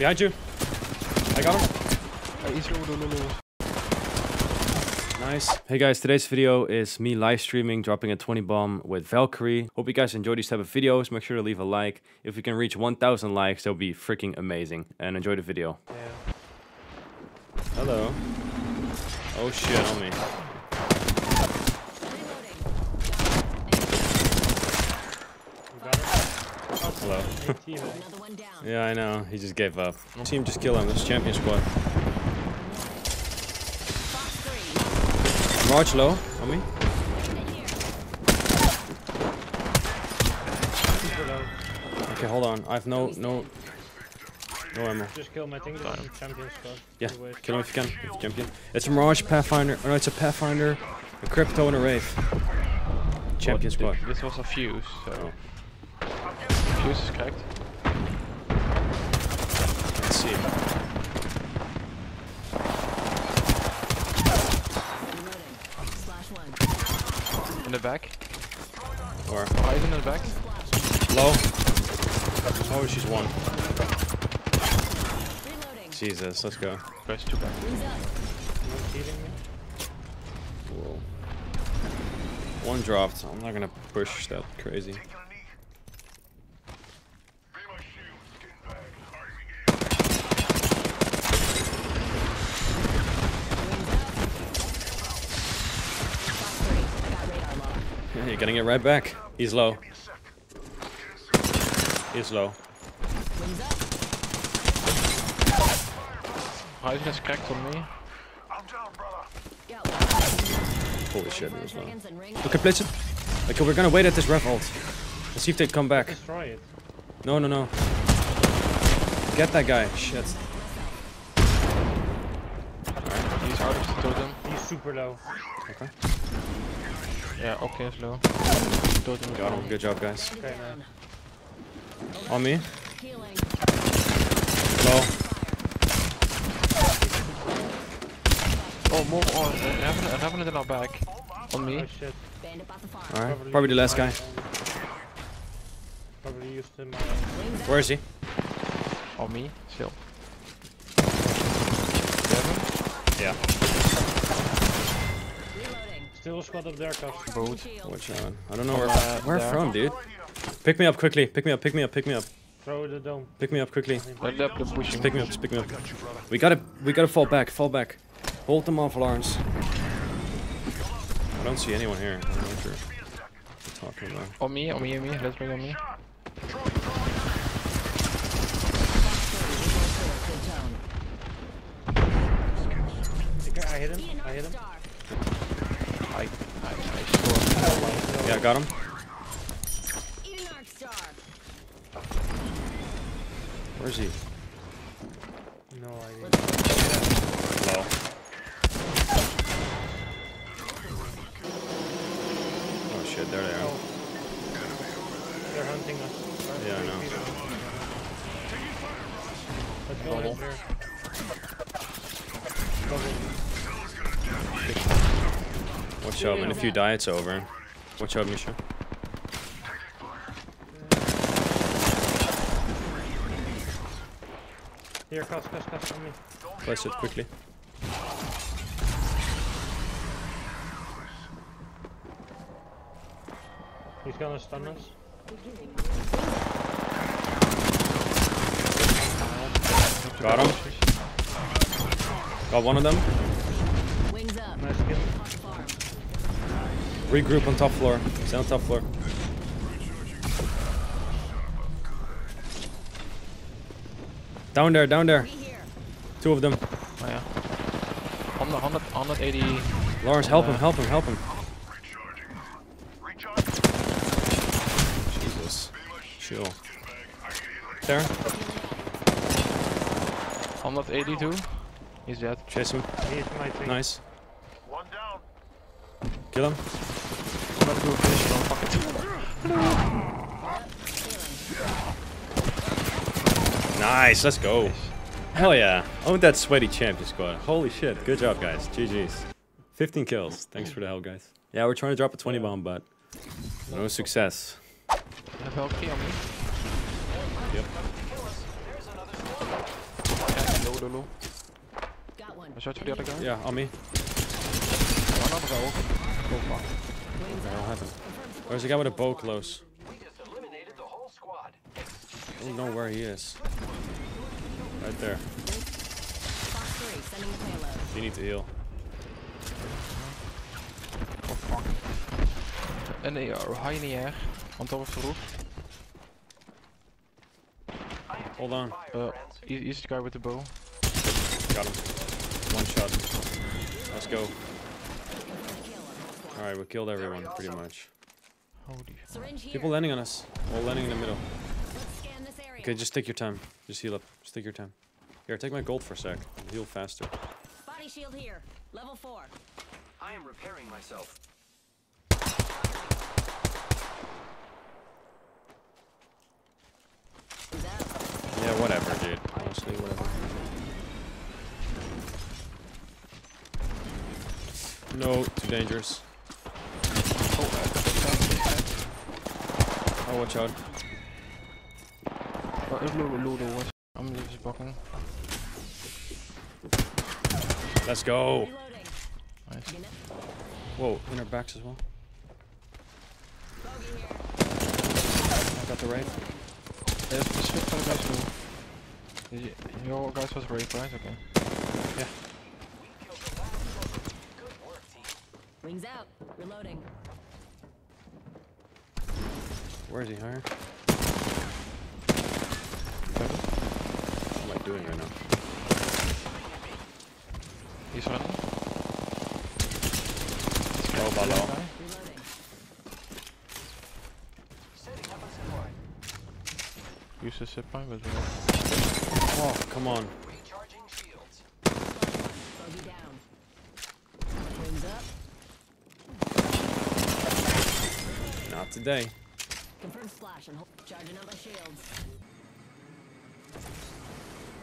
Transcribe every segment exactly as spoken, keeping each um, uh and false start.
Behind you. I got him. Nice. Hey guys, today's video is me live streaming, dropping a twenty bomb with Valkyrie. Hope you guys enjoy these type of videos. Make sure to leave a like. If we can reach one thousand likes, that'll be freaking amazing. And enjoy the video. Yeah. Hello. Oh shit, on me. Hello. Yeah, I know. He just gave up. Team, just kill him. That's champion squad. Mirage low on me. Okay, hold on. I have no no no ammo. Just kill my thing. Champion squad. Yeah, kill him if you can. If you champion. It's a Mirage Pathfinder. Oh no, it's a Pathfinder, a Crypto, and a Wraith. Champion squad. This was a Fuse, so. Fuse is cracked. Let's see. In the back? Or oh, even in the back? Low. Oh, she's one. Jesus, let's go. Press two back. Whoa. One dropped. I'm not gonna push that crazy. You're getting it right back. He's low. He's low. Why is this cracked on me? Holy shit, he was low. Okay, place it. Okay, we're gonna wait at this rev ult. Let's see if they come back. Destroy it. No, no, no. Get that guy. Shit. Alright, he's out of the totem. He's super low. Okay. Yeah, okay, it's low. Got him. Good job, guys. Okay, man. On me. Low. Oh, more on. I haven't it in our back. On me. Oh, alright, probably the last guy. Probably used him. Where is he? On me, still. Yeah. Still squad up there, Cuff. Boat. Watch out. I don't know where, uh, where from, dude. Pick me up quickly. Pick me up, pick me up, pick me up. Throw the dome. Pick me up quickly. Just pick me up, just pick me up. We gotta, we gotta fall back, fall back. Hold them off, Lawrence. I don't see anyone here. I'm not sure. I'm talking about. On me, on me, on me. Let's bring on me. I hit him, I hit him. I, I, I yeah, I got him. Where is he? No idea. Low. Oh shit, there they are. They're hunting us. Yeah, I know. Let's go in there. Watch out, man. If you die, it's over. Watch out, Misha. Here, cuss, cuss, cuss on me. Place it quickly. He's gonna stun us. Got him. Got one of them. Wings up. Nice kill. Regroup on top floor. Stay on top floor. Down there, down there. Two of them. Oh yeah. one hundred, one hundred eighty. Lawrence, help him, help him, help him. Jesus. Chill. There. one eighty-two. He's dead. Chase him. Nice. One down. Kill him. I'm about to do a finish on fucking two. Nice, let's go. Nice. Hell yeah. Owned that sweaty champion squad. Holy shit. Good job, guys. G G's. fifteen kills. Thanks for the help, guys. Yeah, we're trying to drop a twenty bomb, but no success. Have L P on me. Yep. low, low, low. Got one. I shot to the other guy. Yeah, on me. One up row. Oh fuck. What the hell happened? Where's the guy with a bow close? I don't know where he is. Right there. You need to heal. Oh fuck. An A R, high in the air. On top of the roof. Hold on. Uh, easy guy with the bow. Got him. One shot. Let's go. Alright, we killed everyone, pretty much. Holy. People landing on us. All landing in the middle. Okay, just take your time. Just heal up. Just take your time. Here, take my gold for a sec. Heal faster. Body shield here. Level four. I am repairing myself. Yeah, whatever, dude. Honestly, whatever. No, too dangerous. Oh, watch out. I'm just blocking. Let's go. Nice. Whoa, in our backs as well. I got the Wraith. There's the shit for the guys who... You, your guys was Wraith, right? Okay. Yeah. Rings out. Reloading. Where is he, higher? What am I doing right now? He's running. Oh, Balao. Use the zip line, but oh, come on. Recharging shields. Buggy down. Wings up. Not today. Confirm splash and charging up my shields.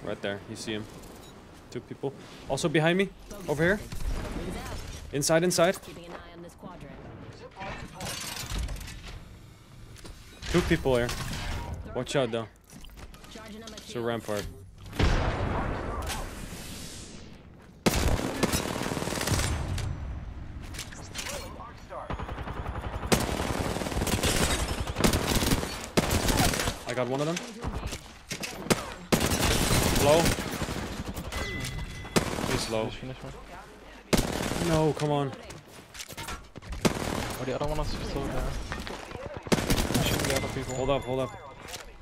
Right there, you see him. Two people. Also behind me. Over here. Inside, inside. Keeping an eye on this quadrant. Two people here. Watch out though. It's a rampart. I got one of them. Low. He's low. No, come on. Oh, the other one is still there. Shoot the other people. Hold up, hold up.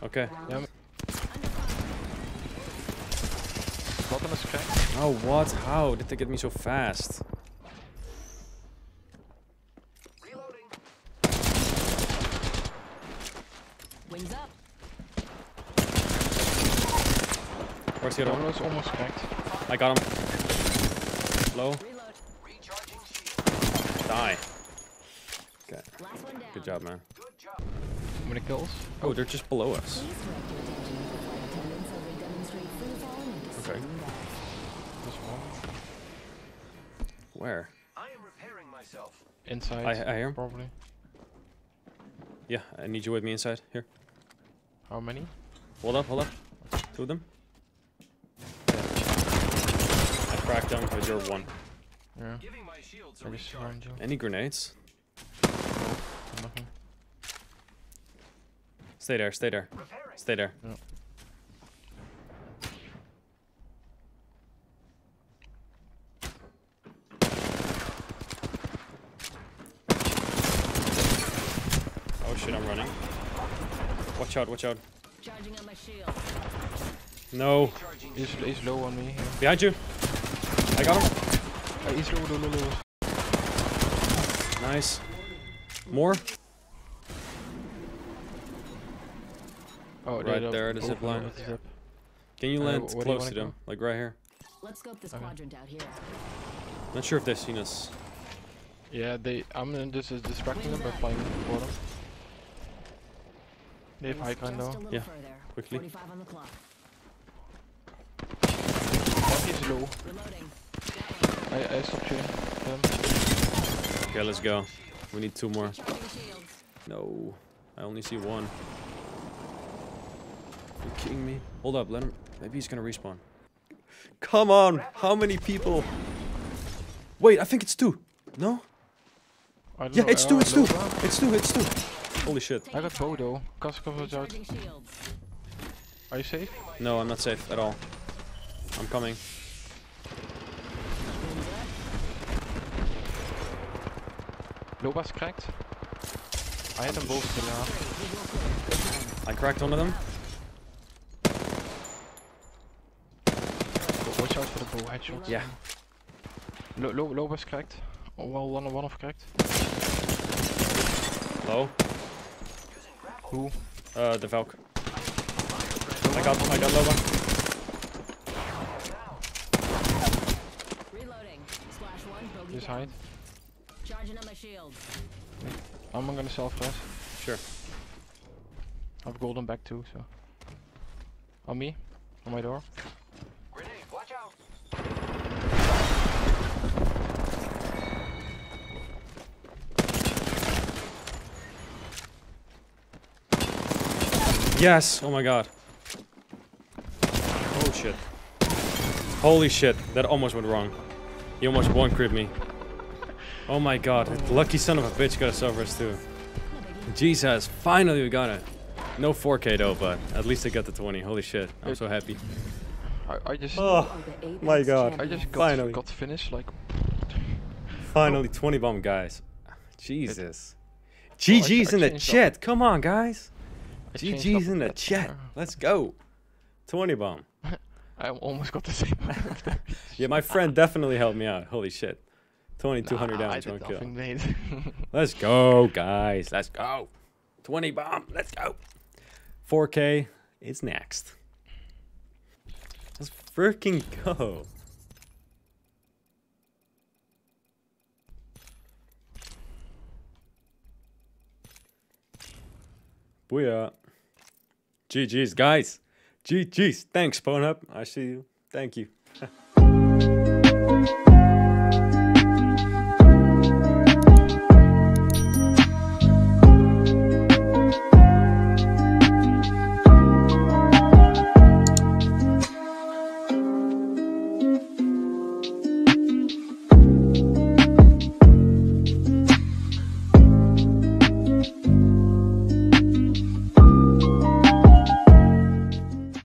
Okay. Yeah. Oh, what? How did they get me so fast? Reloading. Wings up. Where's the other one? One was almost cracked. I got him. Low. Die. Okay. Good job, man. Good job. How many kills? Oh, they're just below us. Okay. Where? I am repairing myself. Inside. I, I hear him. Probably. Yeah, I need you with me inside. Here. How many? Hold up, hold up. Two of them. I cracked them because you're one. Yeah. My any grenades? Nothing. Stay there, stay there, repairing. Stay there. Yeah. Oh shit, I'm running. Watch out, watch out. Charging on my shield. No. He's, he's low on me. Yeah. Behind you. I got him. Uh, he's low, low, low, low. Nice. More? Oh, right dude, there, the zip line. Zip. Can you land uh, close you to them? Go? Like right here. Let's scope this okay. quadrant out here. Not sure if they've seen us. Yeah, they. I'm just uh, distracting them by flying for them. They have icon though. Yeah, further. Quickly. On the clock. One is low. I, I stopped shooting them. Okay, let's go. We need two more. No, I only see one. Are you kidding me? Hold up, let him. Maybe he's gonna respawn. Come on, how many people? Wait, I think it's two. No? I don't yeah, know. It's two, it's two. It's two, it's two. Holy shit. I got Bodo. Cast coverage out. Are you safe? No, I'm not safe at all. I'm coming. Loba's cracked. I had them both now. I cracked one of them. Watch out for the bow headshot. Yeah. Lo Lo Loba's cracked. Oh, well, one, one of cracked. Low. Who? Uh, the Valk. I got, I got Loba. Reloading. Splash one. Just hide. Charging on my shield. I'm gonna self-press. Sure. I have golden back too, so. On me. On my door. Grenade, watch out. Yes! Oh my god. Oh shit. Holy shit, that almost went wrong. He almost one crit me. Oh my god, that lucky son of a bitch got us over us too. Jesus, finally we got it. No four K though, but at least I got the twenty. Holy shit, I'm so happy. I, I just... Oh my god, I just got, finally. got finished like... Finally, twenty bomb guys. Jesus. It, G G's oh, I, I in the chat, up. Come on guys. I G G's in the chat, let's go. twenty bomb. I almost got the same. Yeah, my friend definitely helped me out, holy shit. twenty-two hundred nah, damage, one kill. Let's go, guys. Let's go. twenty bomb. Let's go. four K is next. Let's freaking go. Booyah. G G's, guys. G G's. Thanks, Pwn-up. I see you. Thank you.